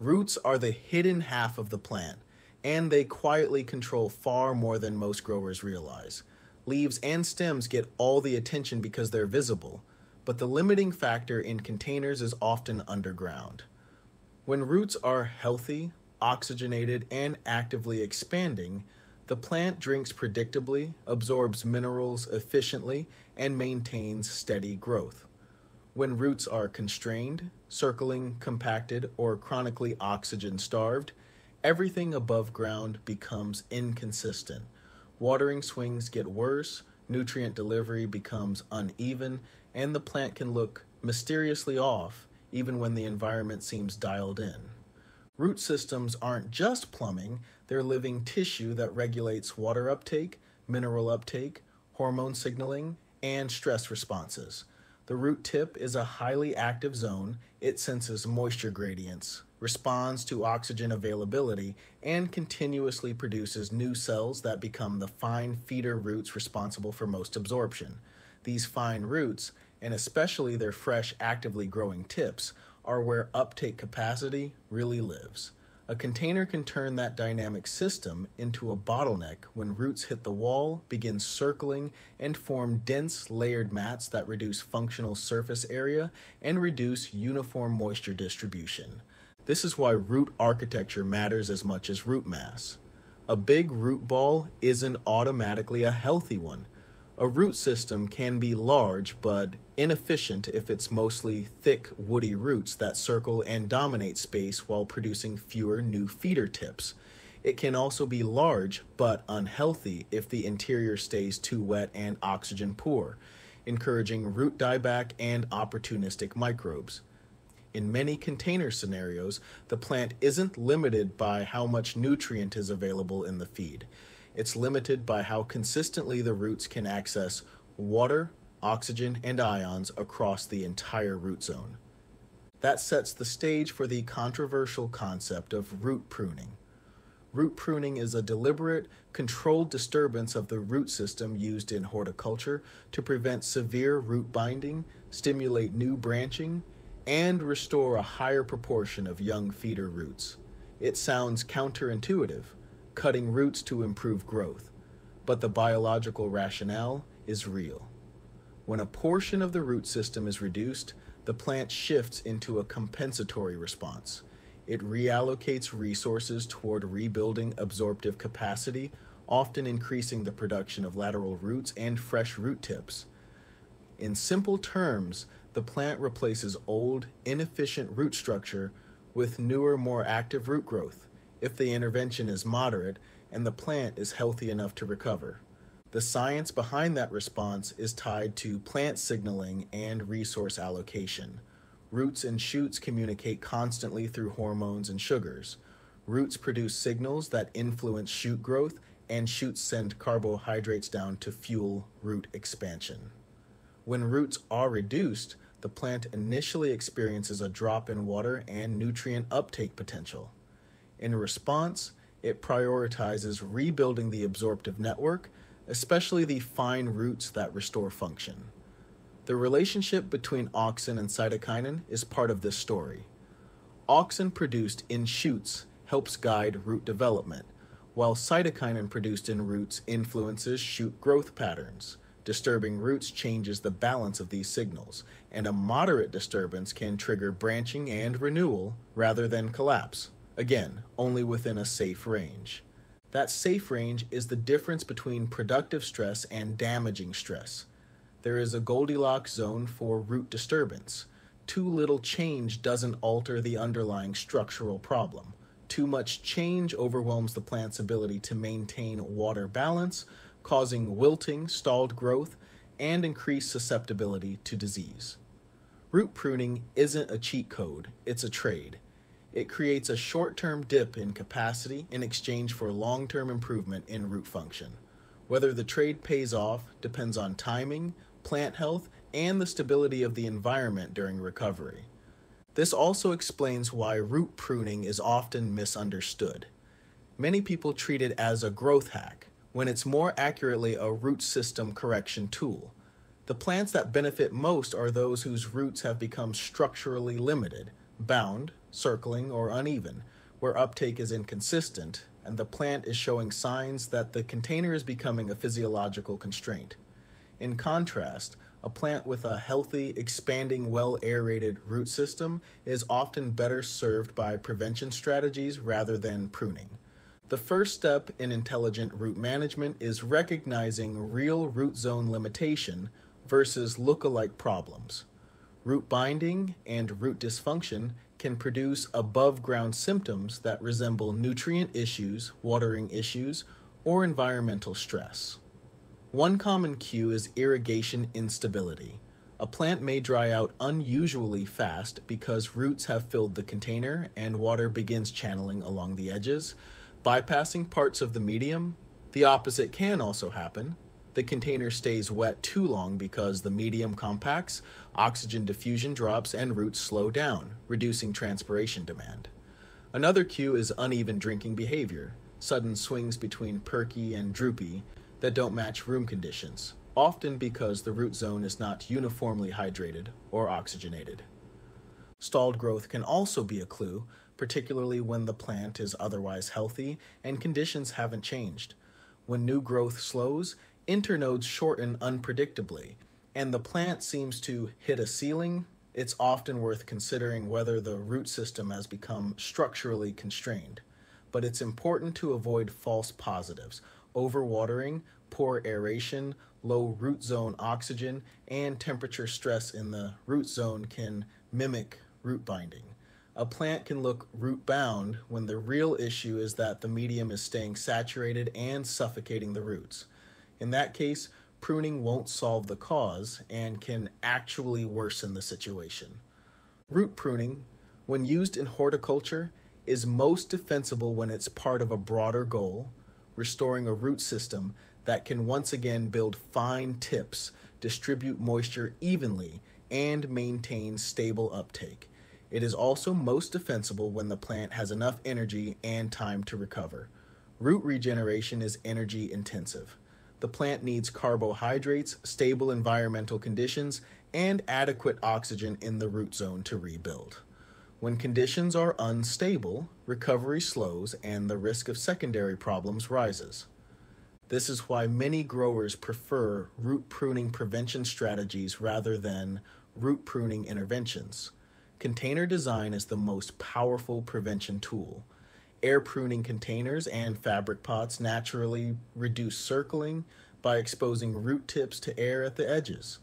Roots are the hidden half of the plant, and they quietly control far more than most growers realize. Leaves and stems get all the attention because they're visible, but the limiting factor in containers is often underground. When roots are healthy, oxygenated, and actively expanding, the plant drinks predictably, absorbs minerals efficiently, and maintains steady growth. When roots are constrained, circling, compacted, or chronically oxygen-starved, everything above ground becomes inconsistent. Watering swings get worse, nutrient delivery becomes uneven, and the plant can look mysteriously off even when the environment seems dialed in. Root systems aren't just plumbing, they're living tissue that regulates water uptake, mineral uptake, hormone signaling, and stress responses. The root tip is a highly active zone. It senses moisture gradients, responds to oxygen availability, and continuously produces new cells that become the fine feeder roots responsible for most absorption. These fine roots, and especially their fresh, actively growing tips, are where uptake capacity really lives. A container can turn that dynamic system into a bottleneck when roots hit the wall, begin circling, and form dense, layered mats that reduce functional surface area and reduce uniform moisture distribution. This is why root architecture matters as much as root mass. A big root ball isn't automatically a healthy one. A root system can be large but inefficient if it's mostly thick, woody roots that circle and dominate space while producing fewer new feeder tips. It can also be large but unhealthy if the interior stays too wet and oxygen poor, encouraging root dieback and opportunistic microbes. In many container scenarios, the plant isn't limited by how much nutrient is available in the feed. It's limited by how consistently the roots can access water, oxygen, and ions across the entire root zone. That sets the stage for the controversial concept of root pruning. Root pruning is a deliberate, controlled disturbance of the root system used in horticulture to prevent severe root binding, stimulate new branching, and restore a higher proportion of young feeder roots. It sounds counterintuitive, cutting roots to improve growth, but the biological rationale is real. When a portion of the root system is reduced, the plant shifts into a compensatory response. It reallocates resources toward rebuilding absorptive capacity, often increasing the production of lateral roots and fresh root tips. In simple terms, the plant replaces old, inefficient root structure with newer, more active root growth, if the intervention is moderate and the plant is healthy enough to recover. The science behind that response is tied to plant signaling and resource allocation. Roots and shoots communicate constantly through hormones and sugars. Roots produce signals that influence shoot growth, and shoots send carbohydrates down to fuel root expansion. When roots are reduced, the plant initially experiences a drop in water and nutrient uptake potential. In response, it prioritizes rebuilding the absorptive network, especially the fine roots that restore function. The relationship between auxin and cytokinin is part of this story. Auxin produced in shoots helps guide root development, while cytokinin produced in roots influences shoot growth patterns. Disturbing roots changes the balance of these signals, and a moderate disturbance can trigger branching and renewal rather than collapse. Again, only within a safe range. That safe range is the difference between productive stress and damaging stress. There is a Goldilocks zone for root disturbance. Too little change doesn't alter the underlying structural problem. Too much change overwhelms the plant's ability to maintain water balance, causing wilting, stalled growth, and increased susceptibility to disease. Root pruning isn't a cheat code, it's a trade. It creates a short-term dip in capacity in exchange for long-term improvement in root function. Whether the trade pays off depends on timing, plant health, and the stability of the environment during recovery. This also explains why root pruning is often misunderstood. Many people treat it as a growth hack, when it's more accurately a root system correction tool. The plants that benefit most are those whose roots have become structurally limited, bound, circling, or uneven, where uptake is inconsistent and the plant is showing signs that the container is becoming a physiological constraint. In contrast, a plant with a healthy, expanding, well-aerated root system is often better served by prevention strategies rather than pruning. The first step in intelligent root management is recognizing real root zone limitation versus look-alike problems. Root binding and root dysfunction can produce above-ground symptoms that resemble nutrient issues, watering issues, or environmental stress. One common cue is irrigation instability. A plant may dry out unusually fast because roots have filled the container and water begins channeling along the edges, bypassing parts of the medium. The opposite can also happen. The container stays wet too long because the medium compacts, oxygen diffusion drops, and roots slow down, reducing transpiration demand. Another cue is uneven drinking behavior, sudden swings between perky and droopy, that don't match room conditions, often because the root zone is not uniformly hydrated or oxygenated. Stalled growth can also be a clue, particularly when the plant is otherwise healthy and conditions haven't changed. When new growth slows, internodes shorten unpredictably, and the plant seems to hit a ceiling. It's often worth considering whether the root system has become structurally constrained. But it's important to avoid false positives: overwatering, poor aeration, low root zone oxygen, and temperature stress in the root zone can mimic root binding. A plant can look root bound when the real issue is that the medium is staying saturated and suffocating the roots. In that case, pruning won't solve the cause and can actually worsen the situation. Root pruning, when used in horticulture, is most defensible when it's part of a broader goal, restoring a root system that can once again build fine tips, distribute moisture evenly, and maintain stable uptake. It is also most defensible when the plant has enough energy and time to recover. Root regeneration is energy intensive. The plant needs carbohydrates, stable environmental conditions, and adequate oxygen in the root zone to rebuild. When conditions are unstable, recovery slows and the risk of secondary problems rises. This is why many growers prefer root pruning prevention strategies rather than root pruning interventions. Container design is the most powerful prevention tool. Air pruning containers and fabric pots naturally reduce circling by exposing root tips to air at the edges.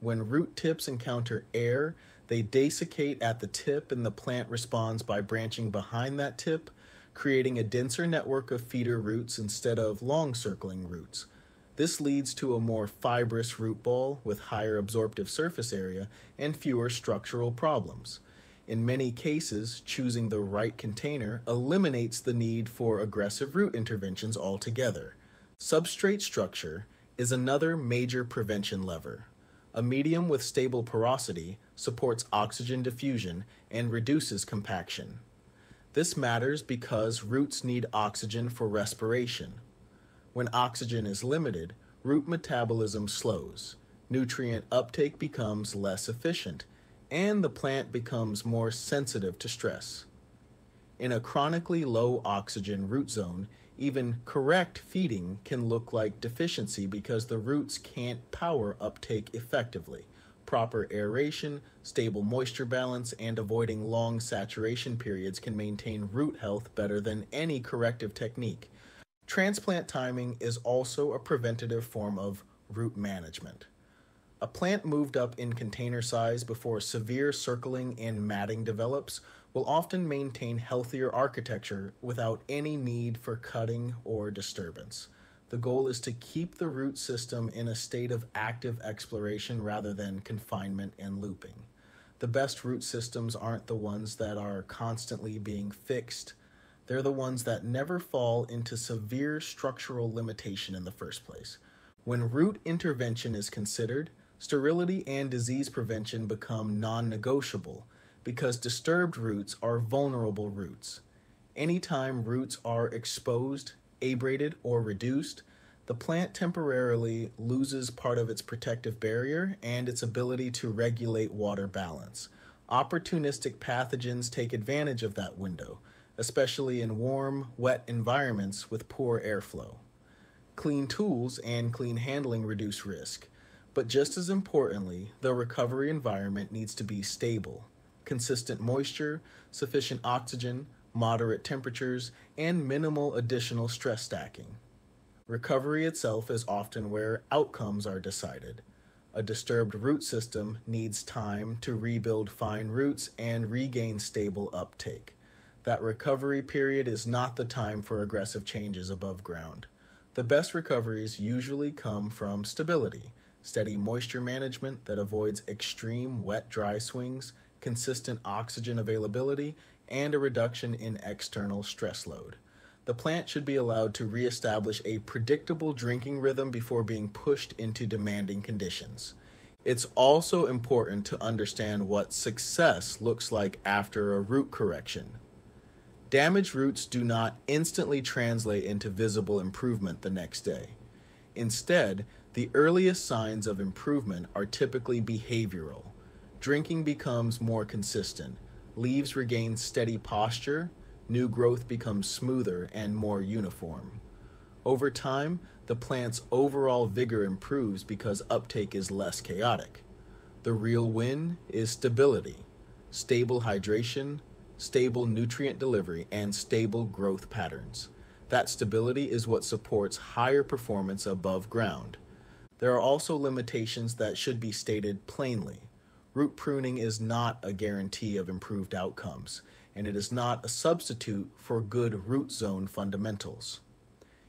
When root tips encounter air, they desiccate at the tip and the plant responds by branching behind that tip, creating a denser network of feeder roots instead of long circling roots. This leads to a more fibrous root ball with higher absorptive surface area and fewer structural problems. In many cases, choosing the right container eliminates the need for aggressive root interventions altogether. Substrate structure is another major prevention lever. A medium with stable porosity supports oxygen diffusion and reduces compaction. This matters because roots need oxygen for respiration. When oxygen is limited, root metabolism slows, nutrient uptake becomes less efficient, and the plant becomes more sensitive to stress. In a chronically low oxygen root zone, even correct feeding can look like deficiency because the roots can't power uptake effectively. Proper aeration, stable moisture balance, and avoiding long saturation periods can maintain root health better than any corrective technique. Transplant timing is also a preventative form of root management. A plant moved up in container size before severe circling and matting develops will often maintain healthier architecture without any need for cutting or disturbance. The goal is to keep the root system in a state of active exploration rather than confinement and looping. The best root systems aren't the ones that are constantly being fixed. They're the ones that never fall into severe structural limitation in the first place. When root intervention is considered, sterility and disease prevention become non-negotiable, because disturbed roots are vulnerable roots. Anytime roots are exposed, abraded, or reduced, the plant temporarily loses part of its protective barrier and its ability to regulate water balance. opportunistic pathogens take advantage of that window, especially in warm, wet environments with poor airflow. Clean tools and clean handling reduce risk, but just as importantly, the recovery environment needs to be stable. Consistent moisture, sufficient oxygen, moderate temperatures, and minimal additional stress stacking. Recovery itself is often where outcomes are decided. A disturbed root system needs time to rebuild fine roots and regain stable uptake. That recovery period is not the time for aggressive changes above ground. The best recoveries usually come from stability, steady moisture management that avoids extreme wet-dry swings, consistent oxygen availability, and a reduction in external stress load. The plant should be allowed to reestablish a predictable drinking rhythm before being pushed into demanding conditions. It's also important to understand what success looks like after a root correction. Damaged roots do not instantly translate into visible improvement the next day. Instead, the earliest signs of improvement are typically behavioral. Drinking becomes more consistent, leaves regain steady posture, new growth becomes smoother and more uniform. Over time, the plant's overall vigor improves because uptake is less chaotic. The real win is stability, stable hydration, stable nutrient delivery, and stable growth patterns. That stability is what supports higher performance above ground. There are also limitations that should be stated plainly. Root pruning is not a guarantee of improved outcomes, and it is not a substitute for good root zone fundamentals.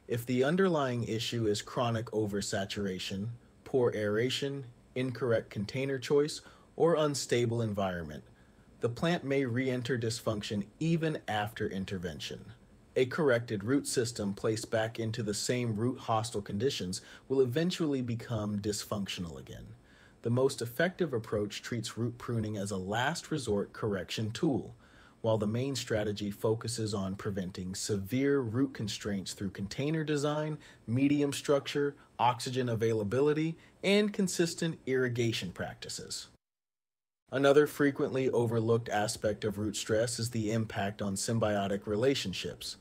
If the underlying issue is chronic oversaturation, poor aeration, incorrect container choice, or unstable environment, the plant may re-enter dysfunction even after intervention. A corrected root system placed back into the same root hostile conditions will eventually become dysfunctional again. The most effective approach treats root pruning as a last resort correction tool, while the main strategy focuses on preventing severe root constraints through container design, medium structure, oxygen availability, and consistent irrigation practices. Another frequently overlooked aspect of root stress is the impact on symbiotic relationships.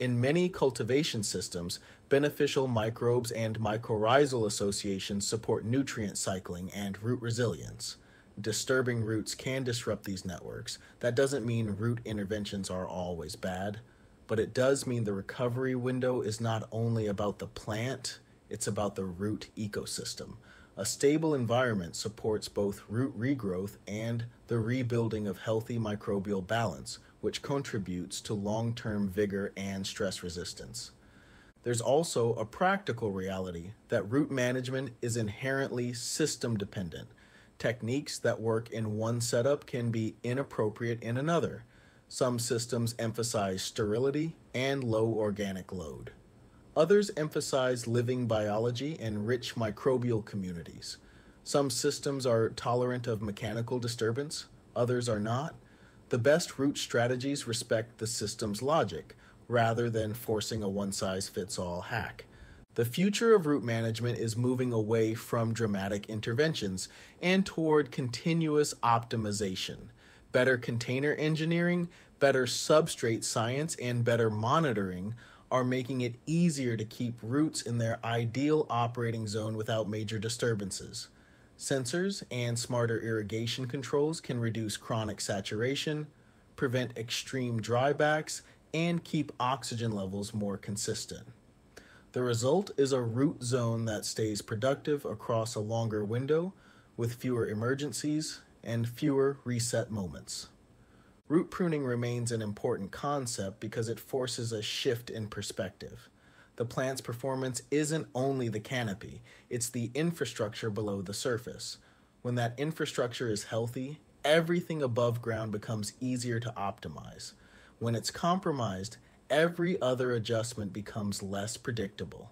In many cultivation systems, beneficial microbes and mycorrhizal associations support nutrient cycling and root resilience. Disturbing roots can disrupt these networks. That doesn't mean root interventions are always bad, but it does mean the recovery window is not only about the plant, it's about the root ecosystem. A stable environment supports both root regrowth and the rebuilding of healthy microbial balance, which contributes to long-term vigor and stress resistance. There's also a practical reality that root management is inherently system-dependent. Techniques that work in one setup can be inappropriate in another. Some systems emphasize sterility and low organic load. Others emphasize living biology and rich microbial communities. Some systems are tolerant of mechanical disturbance, others are not. The best root strategies respect the system's logic, rather than forcing a one-size-fits-all hack. The future of root management is moving away from dramatic interventions and toward continuous optimization, better container engineering, better substrate science, and better monitoring are making it easier to keep roots in their ideal operating zone without major disturbances. Sensors and smarter irrigation controls can reduce chronic saturation, prevent extreme drybacks, and keep oxygen levels more consistent. The result is a root zone that stays productive across a longer window with fewer emergencies and fewer reset moments. Root pruning remains an important concept because it forces a shift in perspective. The plant's performance isn't only the canopy, it's the infrastructure below the surface. When that infrastructure is healthy, everything above ground becomes easier to optimize. When it's compromised, every other adjustment becomes less predictable.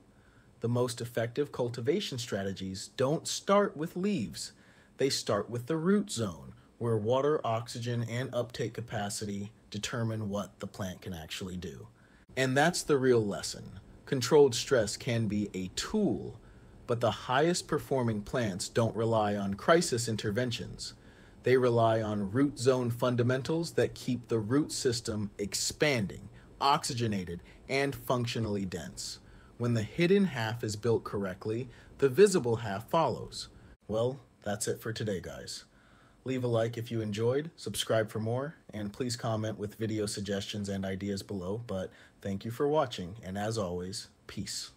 The most effective cultivation strategies don't start with leaves. They start with the root zone, where water, oxygen, and uptake capacity determine what the plant can actually do. And that's the real lesson. Controlled stress can be a tool, but the highest performing plants don't rely on crisis interventions. They rely on root zone fundamentals that keep the root system expanding, oxygenated, and functionally dense. When the hidden half is built correctly, the visible half follows. Well, that's it for today, guys. Leave a like if you enjoyed, subscribe for more, and please comment with video suggestions and ideas below. But thank you for watching, and as always, peace.